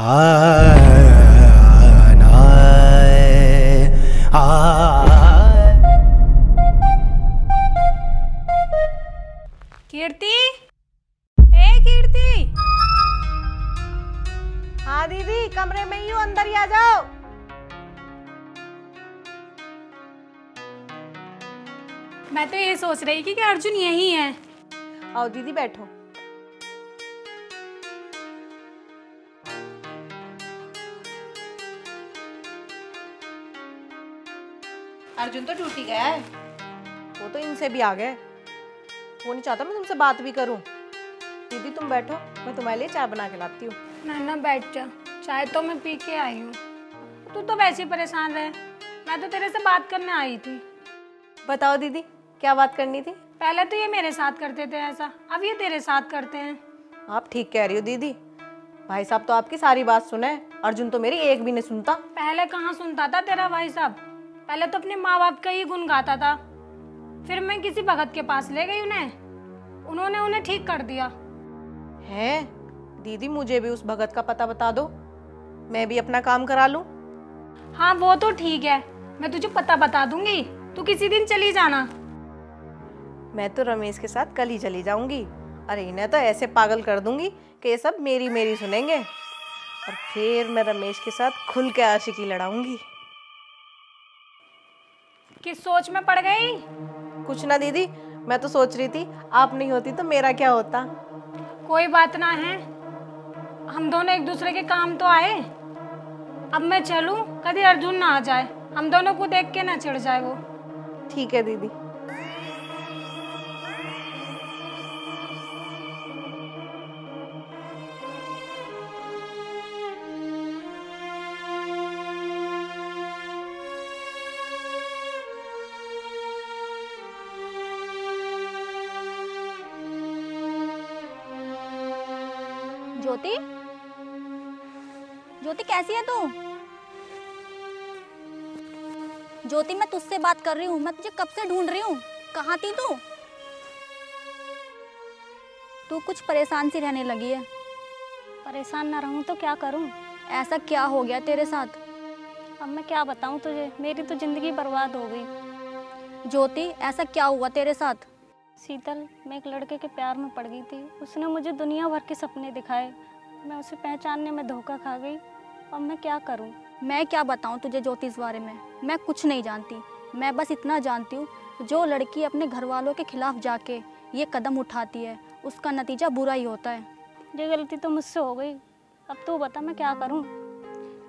कीर्ति, हे कीर्ति। हाँ दीदी, कमरे में ही हूँ, अंदर ही आ जाओ। मैं तो ये सोच रही कि अर्जुन यही है। आओ दीदी बैठो। अर्जुन तो ड्यूटी गया है। वो तो इनसे भी आ गए। वो नहीं चाहता मैं तुमसे बात भी करूं। दीदी तुम बैठो, मैं तुम्हारे लिए चाय बना के लाती हूँ। ना बैठ जा, चाय तो मैं पी के आई हूँ। तू तो वैसे ही परेशान रहे, मैं तो तेरे से बात करने आई थी। बताओ दीदी क्या बात करनी थी? पहले तो ये मेरे साथ करते थे ऐसा, अब ये तेरे साथ करते हैं। आप ठीक कह रही हो दीदी, भाई साहब तो आपकी सारी बात सुने, अर्जुन तो मेरी एक भी नहीं सुनता। पहले कहाँ सुनता था तेरा भाई साहब, पहले तो अपने माँ बाप का ही गुण गाता था। फिर मैं किसी भगत के पास ले गई उन्हें, उन्होंने उन्हें ठीक कर दिया है। दीदी मुझे भी उस भगत का पता बता दो, मैं भी अपना काम करा लूँ। हाँ वो तो ठीक है, मैं तुझे पता बता दूंगी, तू किसी दिन चली जाना। मैं तो रमेश के साथ कल ही चली जाऊंगी। अरे इन्हें तो ऐसे पागल कर दूंगी कि ये सब मेरी मेरी सुनेंगे, और फिर मैं रमेश के साथ खुल के आशिकी लड़ाऊंगी। किस सोच में पड़ गई? कुछ ना दीदी, मैं तो सोच रही थी आप नहीं होती तो मेरा क्या होता। कोई बात ना है, हम दोनों एक दूसरे के काम तो आए। अब मैं चलूं, कभी अर्जुन ना आ जाए, हम दोनों को देख के ना चिढ़ जाए वो। ठीक है दीदी। ज्योति, ज्योति कैसी है तू? ज्योति मैं तुझसे बात कर रही हूँ, मैं तुझे कब से ढूंढ रही हूँ, कहाँ थी तू? तू कुछ परेशान सी रहने लगी है। परेशान ना रहूँ तो क्या करूँ? ऐसा क्या हो गया तेरे साथ? अब मैं क्या बताऊँ तुझे, मेरी तो जिंदगी बर्बाद हो गई। ज्योति ऐसा क्या हुआ तेरे साथ? शीतल, मैं एक लड़के के प्यार में पड़ गई थी, उसने मुझे दुनिया भर के सपने दिखाए, मैं उसे पहचानने में धोखा खा गई। अब मैं क्या करूँ? मैं क्या बताऊं तुझे ज्योति इस बारे में, मैं कुछ नहीं जानती। मैं बस इतना जानती हूँ, जो लड़की अपने घर वालों के खिलाफ जाके ये कदम उठाती है उसका नतीजा बुरा ही होता है। ये गलती तो मुझसे हो गई, अब तू बता मैं क्या करूँ?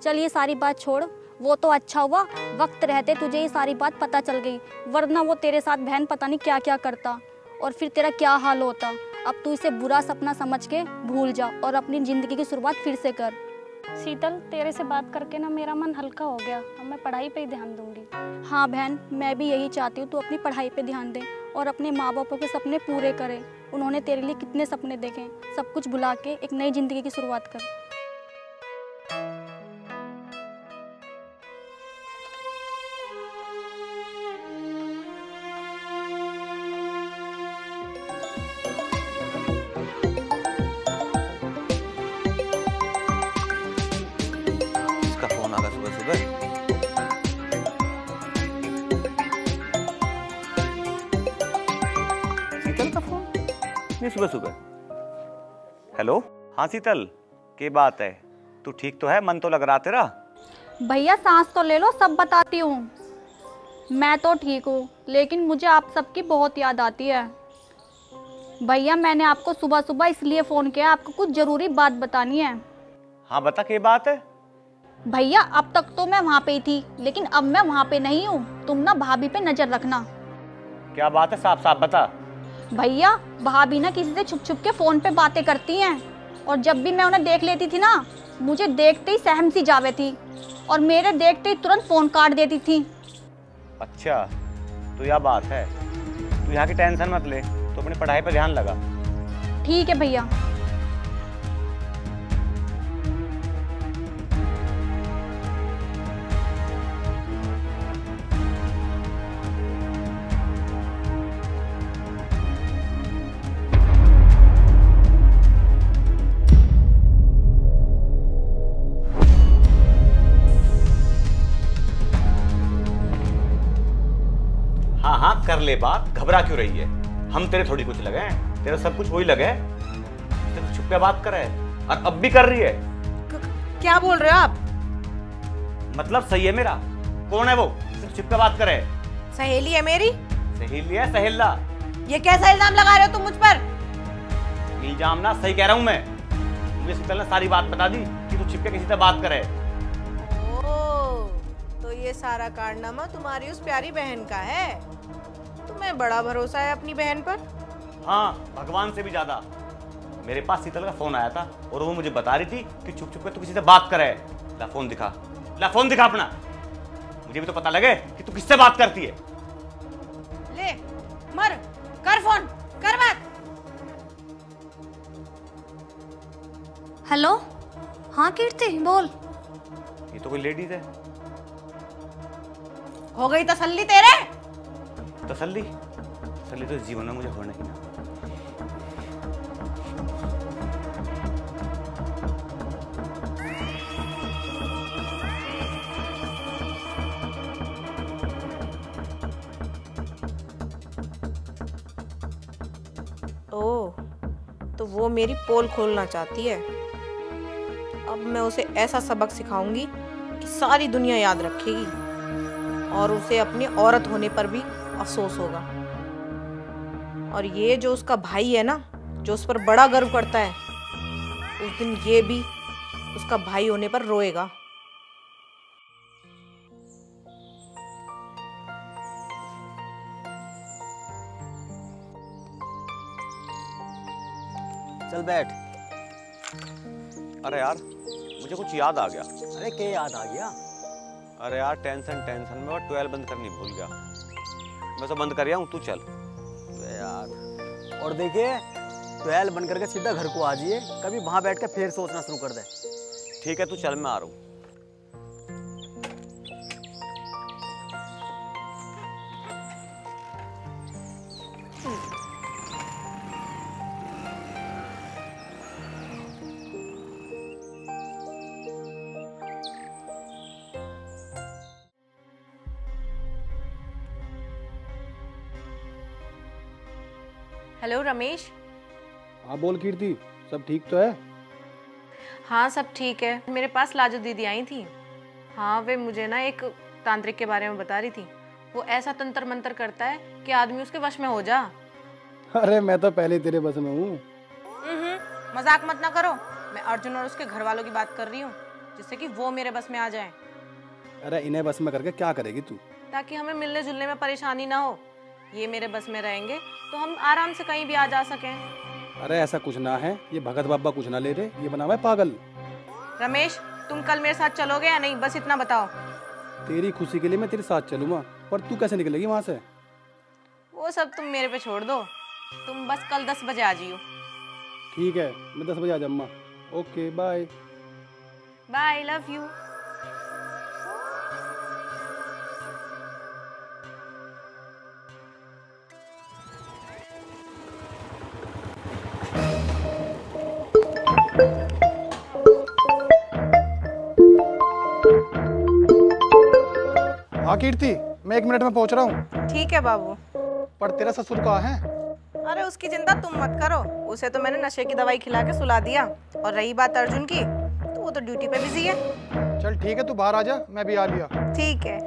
चल ये सारी बात छोड़, वो तो अच्छा हुआ वक्त रहते तुझे ये सारी बात पता चल गई, वरना वो तेरे साथ बहन पता नहीं क्या क्या करता और फिर तेरा क्या हाल होता। अब तू इसे बुरा सपना समझ के भूल जा और अपनी ज़िंदगी की शुरुआत फिर से कर। शीतल तेरे से बात करके ना मेरा मन हल्का हो गया, अब मैं पढ़ाई पे ही ध्यान दूंगी। हाँ बहन, मैं भी यही चाहती हूँ तू अपनी पढ़ाई पे ध्यान दे और अपने माँ बापों के सपने पूरे करे, उन्होंने तेरे लिए कितने सपने देखे। सब कुछ भुला के एक नई जिंदगी की शुरुआत कर। सुबह सुबह हेलो। हाँ शीतल, क्या बात है? तू ठीक तो है? मन तो लग रहा तेरा। भैया सांस तो ले लो, सब बताती हूँ। मैं तो ठीक हूँ, लेकिन मुझे आप सबकी बहुत याद आती है। भैया मैंने आपको सुबह सुबह इसलिए फ़ोन किया, आपको कुछ ज़रूरी बात बतानी है। हाँ बता, क्या बात है? भैया अब तक तो मैं वहाँ पे ही थी, लेकिन अब मैं वहाँ पे नहीं हूँ। तुम ना भाभी पे नज़र रखना। क्या बात है, साफ साफ बता। भैया भाभी ना किसी से छुप छुप के फोन पे बातें करती हैं, और जब भी मैं उन्हें देख लेती थी ना, मुझे देखते ही सहम सी जावे थी और मेरे देखते ही तुरंत फोन काट देती थी। अच्छा तो यह बात है, तू यहाँ की टेंशन मत ले, तू अपनी पढ़ाई पर ध्यान लगा। ठीक है भैया। ले बात, घबरा क्यों रही है? हम तेरे थोड़ी कुछ लगे हैं, तेरा सब कुछ वही लगे है। तेरे छुप के बात कर रहे है और अब भी कर रही है। क्या बोल रहे हो आप? मतलब सही है मेरा? कौन है वो सिर्फ छिपके बात करे? सहेली है मेरी। सहेली है? सहेला? ये कैसा इल्जाम लगा रहे हो तुम मुझ पर? इल्जाम ना, सही कह रहा हूँ मैं। मुझे शितल ने सारी बात बता दी कि तू छिपके किसी से बात करे। ओ, तो ये सारा कारनामा तुम्हारी उस प्यारी बहन का है। तुम्हें बड़ा भरोसा है अपनी बहन पर। हाँ, भगवान से भी ज्यादा। मेरे पास शीतल का फोन आया था और वो मुझे बता रही थी कि छुप छुप के तू किसी से बात करे। ला फोन दिखा, ला फोन दिखा अपना, मुझे भी तो पता लगे कि तू किससे बात करती है। ले मर, कर फोन, कर बात। हेलो, हाँ कीर्ति बोल। ये तो कोई लेडीज है। हो गई तसल्ली तेरे? तसल्ली तसल्ली तो जीवन में मुझे होना ही ना। तो वो मेरी पोल खोलना चाहती है। अब मैं उसे ऐसा सबक सिखाऊंगी कि सारी दुनिया याद रखेगी और उसे अपनी औरत होने पर भी अफसोस होगा। और ये जो उसका भाई है ना, जो उस पर बड़ा गर्व करता है, उस दिन ये भी उसका भाई होने पर रोएगा। चल बैठ। अरे यार, मुझे कुछ याद आ गया। अरे क्या याद आ गया? अरे यार, टेंशन में और 12 बंद करनी भूल गया। मैं तो बंद कर गया हूँ, तू चल। अरे यार, और देखिए 12 बंद करके सीधा घर को आ जाइए, कभी वहाँ बैठ कर फिर सोचना शुरू कर दे। ठीक है, तू चल, मैं आ रहा हूँ। हेलो रमेश। हाँ बोल कीर्ति, सब ठीक तो है? हाँ सब ठीक है। मेरे पास लाजो दीदी आई थी। हाँ, वे मुझे ना एक तांत्रिक के बारे में बता रही थी। वो ऐसा तंत्र मंत्र करता है कि आदमी उसके वश में हो जा। अरे मैं तो पहले तेरे वश में हूँ। मजाक मत ना करो। मैं अर्जुन और उसके घर वालों की बात कर रही हूँ, जिससे कि वो मेरे बस में आ जाए। अरे इन्हें बस में करके क्या करेगी तू? ताकि हमें मिलने जुलने में परेशानी ना हो। ये मेरे बस में रहेंगे तो हम आराम से कहीं भी आ जा सकें। अरे ऐसा कुछ ना है, ये भगत बाबा कुछ ना ले रहे, ये बना हुआ है पागल। रमेश, तुम कल मेरे साथ चलोगे या नहीं? बस इतना बताओ। तेरी खुशी के लिए मैं तेरे साथ चलूंगा, पर तू कैसे निकलेगी वहाँ से? वो सब तुम मेरे पे छोड़ दो। तुम बस कल 10 बजे आ जियो। ठीक है, मैं 10 बजे आ जाऊंगा। Okay, bye bye, love you. हाँ कीर्ति, मैं 1 मिनट में पहुंच रहा हूँ। ठीक है बाबू। पर तेरा ससुर कहाँ है? अरे उसकी चिंता तुम मत करो, उसे तो मैंने नशे की दवाई खिला के सुला दिया। और रही बात अर्जुन की, तो वो तो ड्यूटी पे बिजी है। चल ठीक है, तू बाहर आ जा, मैं भी आ लिया। ठीक है।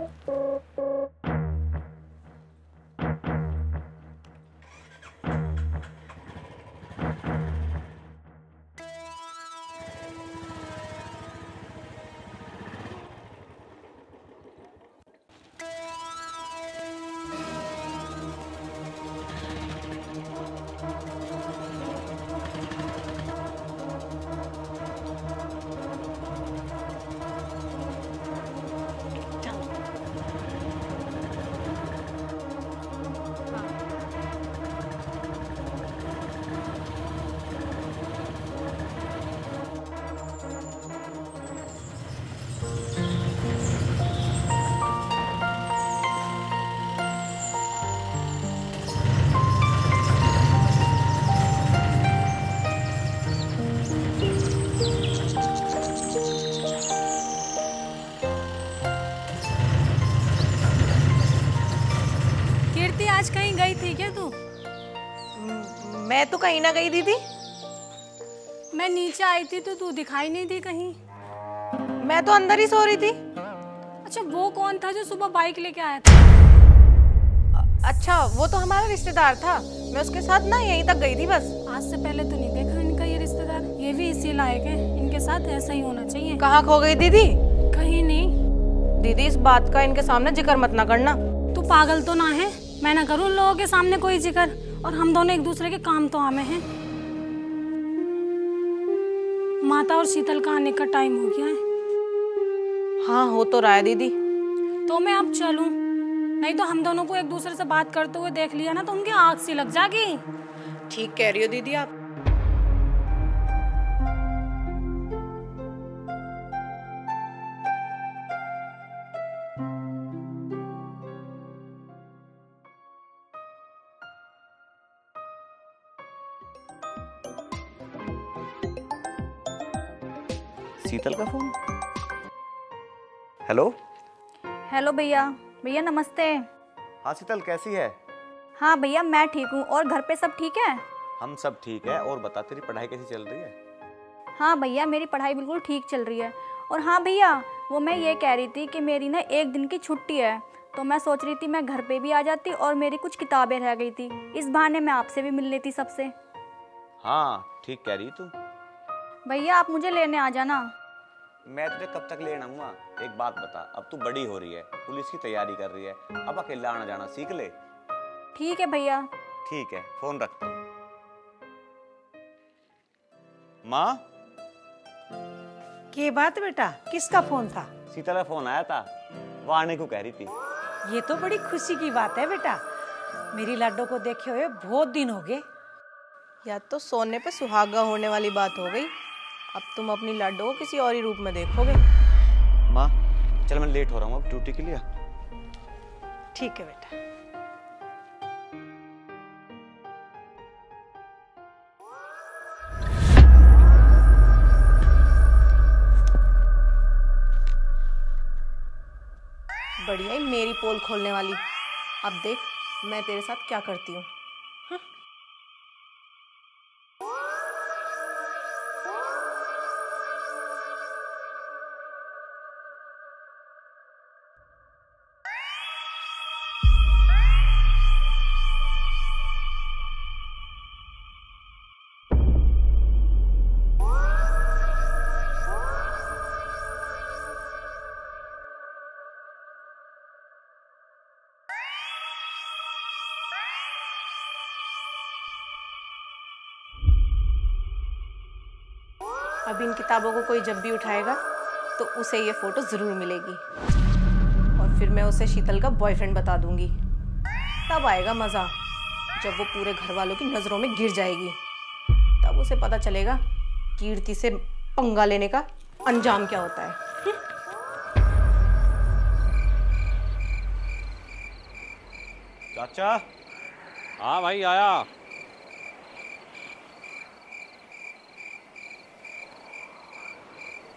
है तो कहीं ना कहीं दीदी। मैं नीचे आई थी तो तू दिखाई नहीं दी कहीं। मैं तो अंदर ही सो रही थी। अच्छा वो कौन था जो सुबह बाइक लेके आया था? अच्छा वो तो हमारा रिश्तेदार था। मैं उसके साथ ना यहीं तक गई थी बस। आज से पहले तो नहीं देखा इनका ये रिश्तेदार। ये भी इसी लायक है, इनके साथ ऐसा ही होना चाहिए। कहाँ खो गई दीदी? कहीं नहीं। दीदी इस बात का इनके सामने जिक्र मत ना करना। तू पागल तो ना है? मैं ना करूँ लोगों के सामने कोई जिक्र। और हम दोनों एक दूसरे के काम तो आमे हैं। माता और शीतल का आने का टाइम हो गया है। हाँ हो तो रहा है दीदी। तो मैं अब चलूं? नहीं तो हम दोनों को एक दूसरे से बात करते हुए देख लिया ना तो उनकी आँख सी लग जाएगी। ठीक कह रही हो दीदी आप। शीतल का फोन। हेलो। हेलो भैया। भैया नमस्ते। हाँ शीतल कैसी है? हाँ भैया मैं ठीक हूँ। और घर पे सब ठीक है? हम सब ठीक है। और बता तेरी पढ़ाई कैसी चल रही है? हाँ भैया मेरी पढ़ाई बिल्कुल ठीक चल रही है। और हाँ भैया वो मैं ये कह रही थी कि मेरी ना एक दिन की छुट्टी है तो मैं सोच रही थी मैं घर पे भी आ जाती और मेरी कुछ किताबें रह गई थी, इस बहाने मैं आपसे भी मिल लेती सबसे। हाँ ठीक कह रही तू। भैया आप मुझे लेने आ जाना। मैं तुझे कब तक लेना हूँ? एक बात बता, अब तू बड़ी हो रही है, पुलिस की तैयारी कर रही है, अब अकेला आना जाना सीख ले। ठीक है भैया। ठीक है फोन रखता हूँ। माँ। क्या बात बेटा, किसका फोन था? शीतल का फोन आया था, वो आने को कह रही थी। ये तो बड़ी खुशी की बात है बेटा, मेरी लाडो को देखे हुए बहुत दिन हो गए। या तो सोने पे सुहागा होने वाली बात हो गई। अब तुम अपनी लाडो को किसी और ही रूप में देखोगे। माँ चल मैं लेट हो रहा हूँ अब ड्यूटी के लिए। ठीक है बेटा। बढ़िया ही मेरी पोल खोलने वाली। अब देख मैं तेरे साथ क्या करती हूँ। अब इन किताबों को कोई जब भी उठाएगा तो उसे ये फोटो ज़रूर मिलेगी और फिर मैं उसे शीतल का बॉयफ्रेंड बता दूंगी। तब आएगा मज़ा, जब वो पूरे घर वालों की नज़रों में गिर जाएगी। तब उसे पता चलेगा कीर्ति से पंगा लेने का अंजाम क्या होता है। चाचा। हाँ भाई आया।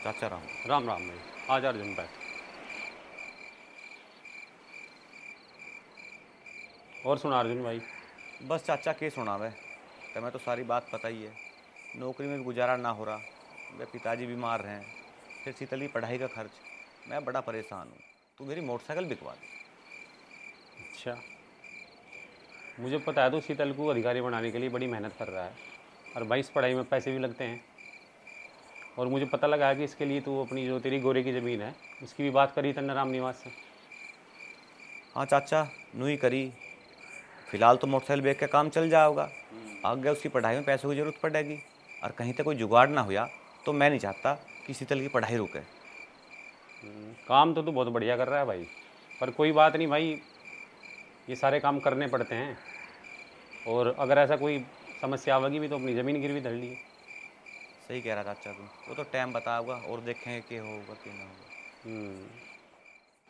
चाचा राम। राम राम भाई। आज अर्जुन बैठ। और सुना अर्जुन भाई। बस चाचा के सुनावे, तुम्हें तो सारी बात पता ही है। नौकरी में गुजारा ना हो रहा, मेरे पिताजी बीमार हैं, फिर शीतल की पढ़ाई का खर्च, मैं बड़ा परेशान हूँ। तू मेरी मोटरसाइकिल बिकवा दे। अच्छा मुझे पता है तू शीतल को अधिकारी बनाने के लिए बड़ी मेहनत कर रहा है और भाई इस पढ़ाई में पैसे भी लगते हैं। और मुझे पता लगा है कि इसके लिए तू अपनी जो तेरी गोरे की ज़मीन है उसकी भी बात करी तन्ना राम निवास से। हाँ चाचा नू ही करी। फिलहाल तो मोटरसाइकिल बेच के काम चल जाओगा, आगे उसकी पढ़ाई में पैसों की ज़रूरत पड़ेगी। और कहीं तक कोई जुगाड़ ना हुआ तो मैं नहीं चाहता कि शीतल की पढ़ाई रुके। काम तो तू बहुत बढ़िया कर रहा है भाई, पर कोई बात नहीं भाई, ये सारे काम करने पड़ते हैं। और अगर ऐसा कोई समस्या आवेगी भी तो अपनी ज़मीन गिरवी धर ली। सही कह रहा था चाचा तू, वो तो टाइम बताओगा और देखेंगे क्या होगा क्या ना होगा।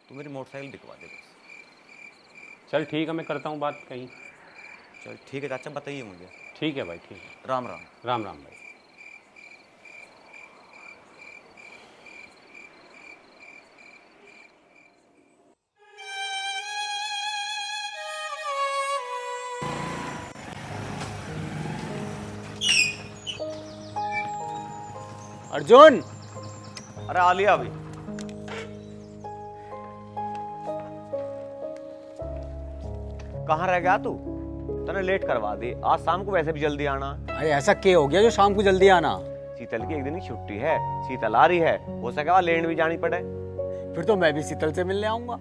तू मेरी मोटरसाइकिल दिखवा दे बस। चल ठीक है मैं करता हूँ बात कहीं। चल ठीक है चाचा बताइए मुझे। ठीक है भाई ठीक है। राम राम। राम राम भाई। अर्जुन, अरे आ लिया अभी। कहाँ रह गया तू? तने लेट करवा दी। आज शाम को वैसे भी जल्दी आना। अरे ऐसा क्या हो गया जो शाम को जल्दी आना? शीतल की एक दिन की छुट्टी है, शीतल आ रही है, हो सके लेट भी जानी पड़े। फिर तो मैं भी शीतल से मिलने आऊंगा।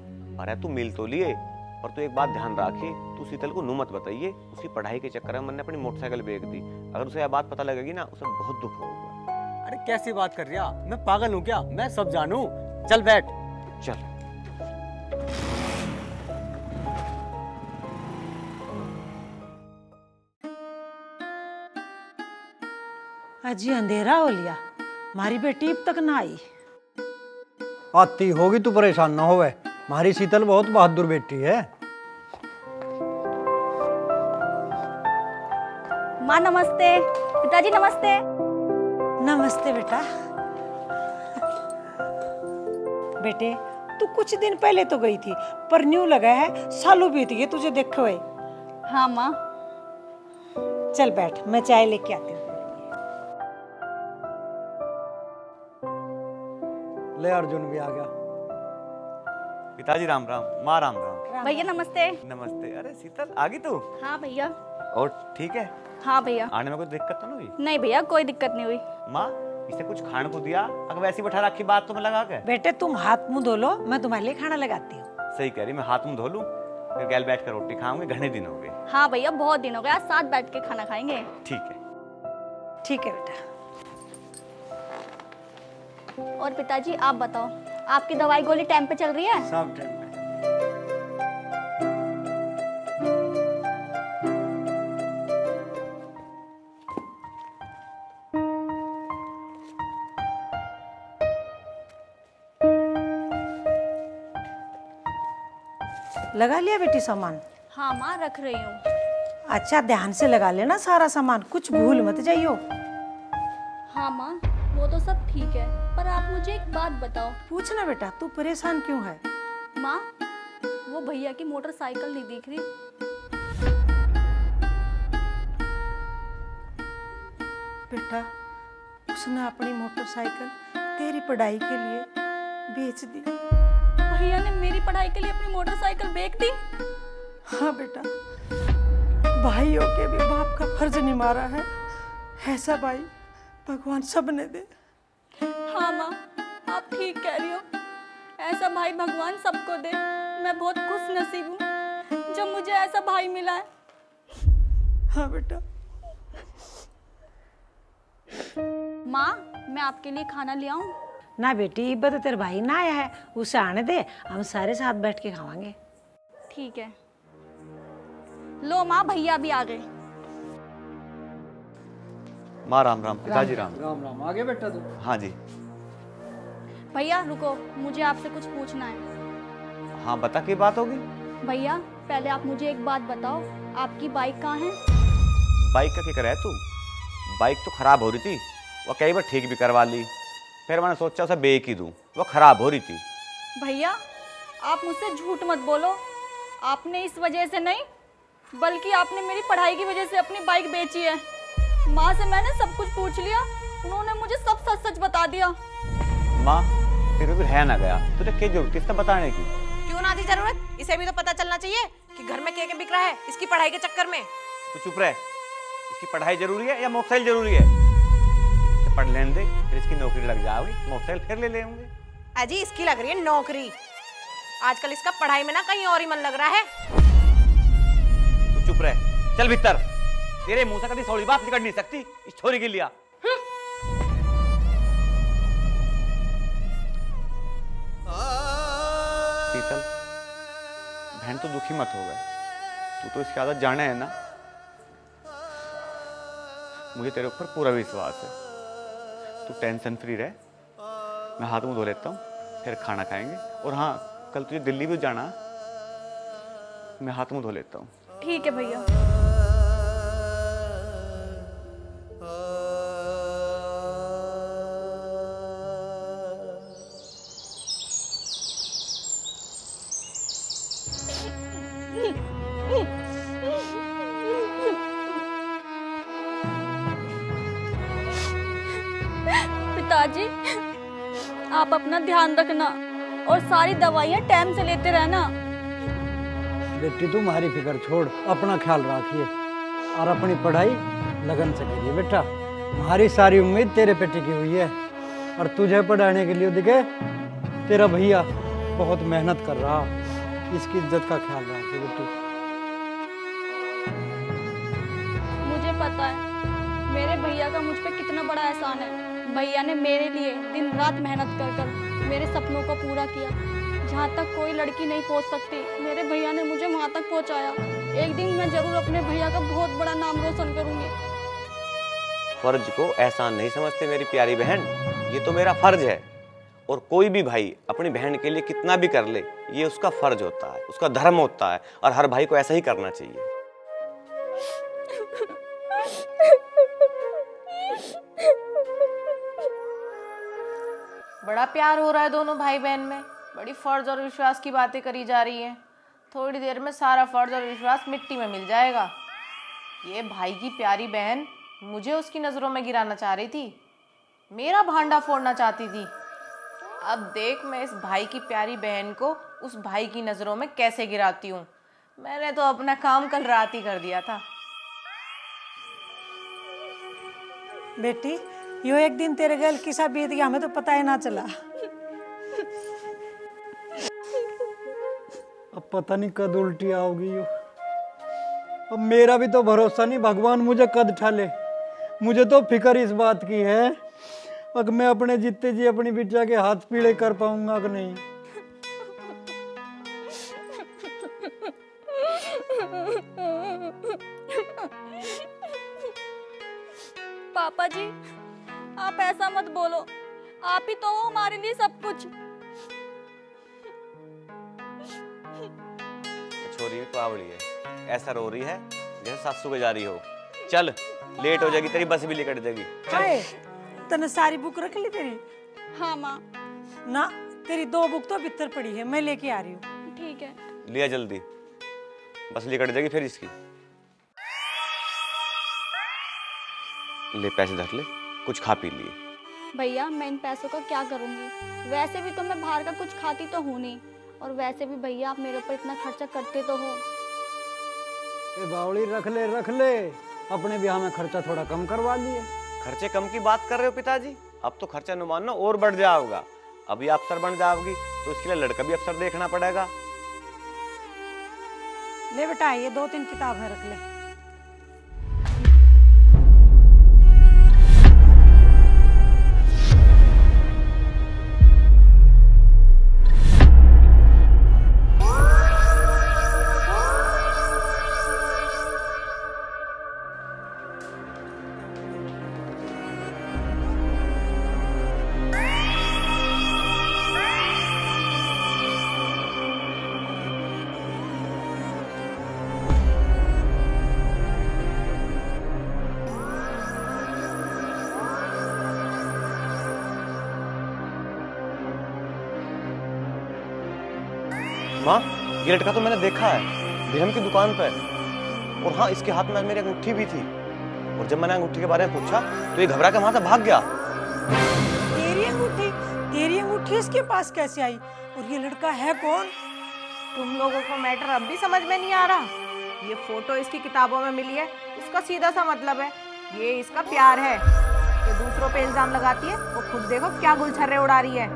अरे तू मिल तो लिए, पर तू एक बात ध्यान रखिए, तू शीतल को नुमत बताइए। उसकी पढ़ाई के चक्कर में मैंने अपनी मोटरसाइकिल बेच दी। अगर उसे यह बात पता लगेगी ना, उसे बहुत दुख होगा। अरे कैसी बात कर रही है, मैं पागल हूँ क्या? मैं सब जानू। चल बैठ, चल। अजी अंधेरा हो लिया, हमारी बेटी अब तक ना आई। आती होगी, तू परेशान ना हो। हमारी शीतल बहुत बहादुर बेटी है। माँ नमस्ते, पिताजी नमस्ते। नमस्ते बेटा। बेटे तू कुछ दिन पहले तो गई थी, पर न्यू लगा है सालों बीत गए तुझे देखे हुए। हाँ माँ। चल बैठ, मैं चाय लेके आती हूँ। ले अर्जुन भी आ गया। पिताजी राम राम, माँ राम राम। भैया नमस्ते। नमस्ते। अरे शीतल आ गई तू? हाँ भैया। और ठीक है? हाँ भैया। आने में कोई दिक्कत तो नहीं हुई? नहीं भैया, कोई दिक्कत नहीं हुई। माँ इसे कुछ खाने को दिया, अगर वैसी बैठा रखी बात तो मैं लगा के। बेटे तुम हाथ मुँह धो लो, मैं तुम्हारे लिए खाना लगाती हूँ। सही कह रही, मैं हाथ मुँह धो लूँ, फिर गैल बैठ कर रोटी खाऊंगी। घने दिन हो गए। हाँ भैया बहुत दिन हो गए, आज साथ बैठ के खाना खाएंगे। ठीक है, ठीक है बेटा। और पिताजी आप बताओ, आपकी दवाई गोली टाइम पे चल रही है? सब टाइम पे। लगा लिया बेटी सामान? हाँ माँ, रख रही हूँ। अच्छा ध्यान से लगा लेना सारा सामान, कुछ भूल मत जाइयो। हाँ माँ वो तो सब ठीक है, पर आप मुझे एक बात बताओ। पूछना बेटा, तू परेशान क्यों है? माँ वो भैया की मोटरसाइकिल नहीं दिख रही। बेटा उसने अपनी मोटरसाइकिल तेरी पढ़ाई के लिए बेच दी। भैया ने मेरी पढ़ाई के लिए अपनी मोटरसाइकिल बेच दी? हाँ बेटा, भाइयों के भी बाप का फर्ज निभाना है। ऐसा भाई भगवान सबने दे। हाँ माँ आप ठीक कह रही हो, ऐसा भाई भगवान सबको दे। मैं बहुत खुश नसीब हूँ जब मुझे ऐसा भाई मिला है। हाँ बेटा। माँ मैं आपके लिए खाना ले आऊँ? ना बेटी, इब्बत तो तेरा भाई ना आया है, उसे आने दे, हम सारे साथ बैठ के खावांगे। ठीक है। लो माँ भैया भी आ गए। माँ राम राम, पिताजी राम राम। राम आगे बेटा तू। हाँ जी। भैया रुको, मुझे आपसे कुछ पूछना है। हाँ बता, क्या बात होगी? भैया पहले आप मुझे एक बात बताओ, आपकी बाइक कहाँ है? बाइक का क्या कर रहा है तू? बाइक तो खराब हो रही थी, वह कई बार ठीक भी करवा ली, फिर मैंने सोचा उसे बेच ही दूँ, वह खराब हो रही थी। भैया आप मुझसे झूठ मत बोलो, आपने इस वजह से नहीं बल्कि आपने मेरी पढ़ाई की वजह से अपनी बाइक बेची है। माँ से मैंने सब कुछ पूछ लिया, उन्होंने मुझे सब सच सच बता दिया। माँ तेरे भी रह ना गया, तुझे क्या जरूरत इसका बताने की? क्यों ना थी जरूरत, इसे भी तो पता चलना चाहिए कि घर में क्या क्या बिक रहा है इसकी पढ़ाई के चक्कर में। तू चुप रह। इसकी पढ़ाई जरूरी है या मोटरसाइकिल जरूरी है? पढ़ लेने दे, फिर इसकी नौकरी लग जाओगी, मोटरसाइकिल फिर ले लेंगे। अजी इसकी लग रही है नौकरी, आजकल इसका पढ़ाई में ना कहीं और ही मन लग रहा है। तू चुप रह, चल भीतर। तेरे मुंह से कभी सौली बात निकल नहीं सकती इस छोरी के लिए। शीतल बहन तो दुखी मत हो गए, तू तो इसकी आदत जाने है ना। मुझे तेरे ऊपर पूरा विश्वास है, तू टेंशन फ्री रह। मैं हाथ मुंह धो लेता हूँ, फिर खाना खाएंगे। और हाँ कल तुझे दिल्ली भी जाना, मैं हाथ मुंह धो लेता हूँ। ठीक है भैया। पिताजी आप अपना ध्यान रखना और सारी दवाइयाँ टाइम से लेते रहना। बेटी तुम्हारी फिक्र छोड़, अपना ख्याल रखिए और अपनी पढ़ाई लगन से करिए। बेटा हमारी सारी उम्मीद तेरे पे टिकी हुई है और तुझे पढ़ाने के लिए देखे तेरा भैया बहुत मेहनत कर रहा, इसकी इज्जत का ख्याल रखिए बेटी। मुझे पता है मेरे भैया का मुझ पर कितना बड़ा एहसान है। भैया ने मेरे लिए दिन रात मेहनत कर कर मेरे सपनों को पूरा किया। जहाँ तक कोई लड़की नहीं पहुँच सकती मेरे भैया ने मुझे वहाँ तक पहुँचाया। एक दिन मैं जरूर अपने भैया का बहुत बड़ा नाम रोशन करूँगी। फर्ज को एहसान नहीं समझते मेरी प्यारी बहन, ये तो मेरा फर्ज है। और कोई भी भाई अपनी बहन के लिए कितना भी कर ले, ये उसका फर्ज होता है, उसका धर्म होता है और हर भाई को ऐसा ही करना चाहिए। बड़ा प्यार हो रहा है दोनों भाई बहन में, बड़ी फर्ज और विश्वास की बातें करी जा रही है। थोड़ी देर में सारा फर्ज और विश्वास मिट्टी में मिल जाएगा। ये भाई की प्यारी बहन मुझे उसकी नज़रों में गिराना चाह रही थी, मेरा भांडा फोड़ना चाहती थी। अब देख मैं इस भाई की प्यारी बहन को उस भाई की नज़रों में कैसे गिराती हूँ। मैंने तो अपना काम कल रात ही कर दिया था। बेटी यो एक दिन तेरे गल किसा बीत गया, हमें तो पता ही ना चला। अब पता नहीं कद उल्टी आओगी यो। अब मेरा भी तो भरोसा नहीं, भगवान मुझे कद ठाले। मुझे तो फिक्र इस बात की है अब मैं अपने जीते जी अपनी बिटिया के हाथ पीले कर पाऊंगा कि नहीं। पापा जी आप ऐसा मत बोलो, आप ही तो हो हमारे लिए सब कुछ। छोरी पावली है, ऐसा रो रही है जैसे सासू के जा रही हो। चल लेट हो जाएगी, तेरी बस भी निकट जाएगी। हाय तने सारी बुक रख ली तेरी? हाँ माँ। ना तेरी दो बुक तो भीतर पड़ी है, मैं लेके आ रही हूँ। ठीक है लिया जल्दी, बस निकट जाएगी फिर इसकी। ले पैसे धर ले, कुछ खा पी लिए। भैया मैं इन पैसों का क्या करूँगी, वैसे भी तो मैं बाहर का कुछ खाती तो हूँ नहीं और वैसे भी भैया आप मेरे ऊपर इतना खर्चा करते तो हो। ए बावली रख ले अपने ब्याह में खर्चा थोड़ा कम करवा लिए। खर्चे कम की बात कर रहे हो पिताजी, अब तो खर्चा नुमान ना और बढ़ जाओगा। अभी अफसर बन जाओगी तो उसके लिए लड़का भी अफसर देखना पड़ेगा। ले बेटा ये 2-3 किताबें रख ले। माँ ये लड़का तो मैंने देखा है दिहम की दुकान पर, और हाँ इसके हाथ में मेरी अंगूठी भी थी। और जब मैंने अंगूठी के बारे में पूछा तो ये घबरा के वहां से भाग गया। तेरी अंगूठी इसके पास कैसे आई और ये लड़का है कौन? तुम लोगों को मैटर अब भी समझ में नहीं आ रहा? ये फोटो इसकी किताबों में मिली है, इसका सीधा सा मतलब है ये इसका प्यार है। ये दूसरों पे इल्जाम लगाती है, वो खुद देखो क्या गुलछर्रे उड़ा रही है।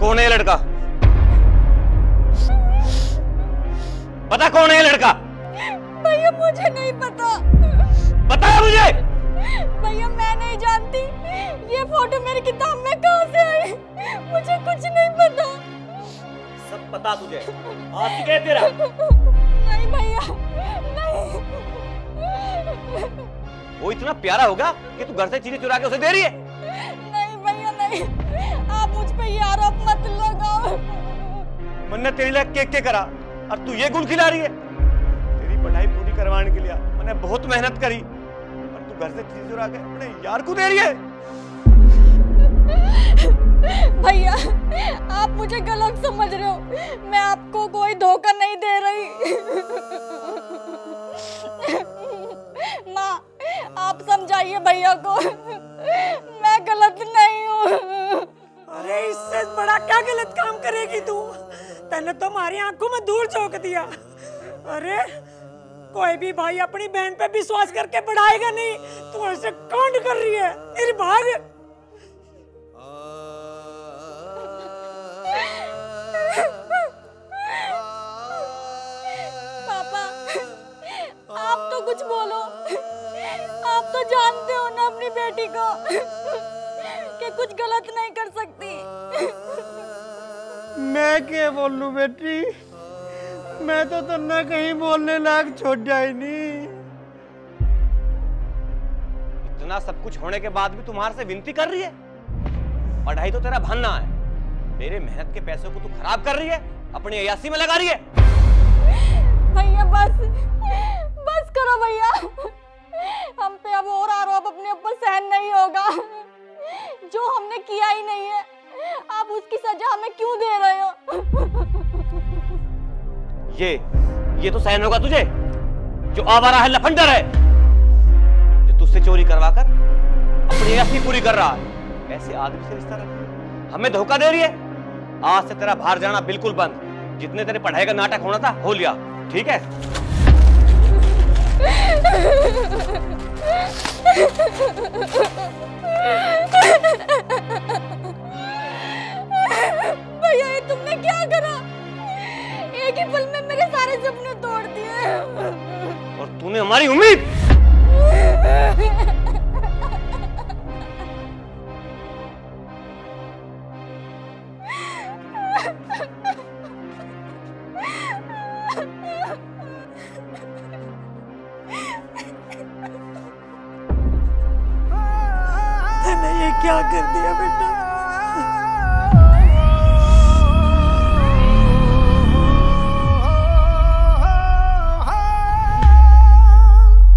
कौन है लड़का? पता कौन है लड़का? भैया मुझे नहीं पता। पता है मुझे। भैया मैं नहीं जानती, ये फोटो मेरी किताब में कहाँ से आई? मुझे कुछ नहीं पता। सब पता तुझे, आशिक है तेरा। नहीं भैया नहीं। वो इतना प्यारा होगा कि तू घर से चीनी चुरा के उसे दे रही है? नहीं भैया नहीं, आप मुझ पे ये आरोप मत लगाओ। मैंने तेरे लिए के करा और तू ये गुल खिला रही है। तेरी पढ़ाई पूरी करवाने के लिए मैंने बहुत मेहनत करी और तू घर से चीज चुरा के अपने यार को दे रही है। भैया आप मुझे गलत समझ रहे हो, मैं आपको कोई धोखा नहीं दे रही। माँ आप समझाइए भैया को, मैं गलत नहीं हूँ। अरे इससे बड़ा क्या गलत काम करेगी तू, तने तो हमारी आंखों में दूर झोंक दिया। अरे कोई भी भाई अपनी बहन पे विश्वास करके बढ़ाएगा नहीं, तू ऐसे कांड कर रही है। तेरी भाग पापा, आप तो कुछ बोलो, आप तो जानते हो ना अपनी बेटी को कि कुछ गलत नहीं कर सकती। मैं क्या बोलूं बेटी, मैं तो तन्ना कहीं बोलने लायक छोड़ जाए नहीं। इतना सब कुछ होने के बाद भी तुम्हारे से विनती कर रही है। पढ़ाई तो तेरा भाना है, मेरे मेहनत के पैसों को तू खराब कर रही है, अपनी अयासी में लगा रही है। भैया बस करो भैया, हम पे अब और आरोप अपने ऊपर सहन नहीं होगा। जो हमने किया ही नहीं है, आप उसकी सजा हमें क्यों दे रहे हो? ये तो सहन होगा तुझे, जो आवारा है लफंडर है, जो तुझसे चोरी करवाकर अपनी अयासी पूरी कर रहा है, ऐसे आदमी से रिश्ता रख, हमें धोखा दे रही है। आज से तेरा बाहर जाना बिल्कुल बंद, जितने तेरे पढ़ाई का नाटक होना था हो लिया, ठीक है? भैया ये तुमने क्या करा, एक ही पल में मेरे सारे सपने तोड़ दिए। और तूने हमारी उम्मीद। क्या कर दिया बेटा,